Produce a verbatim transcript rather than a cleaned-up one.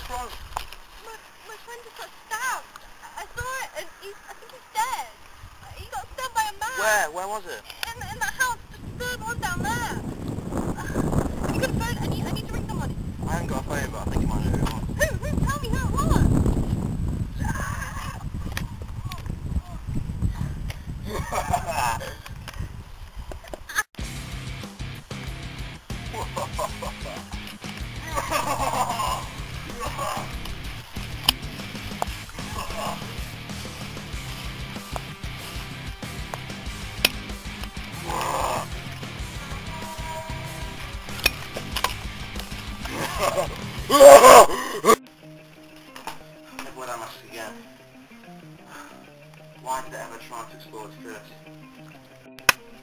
close, close. My, my friend just got stabbed. I saw it and he, I think he's dead. He got stabbed by a man. Where? Where was it? In, in the house. The third one down there. Uh, you got a phone? I need, I need to ring someone. I haven't got a phone, but I think you might know who it was. Who? Who? Tell me who it was. Everyone, I must again. Why did I ever try to explore it first?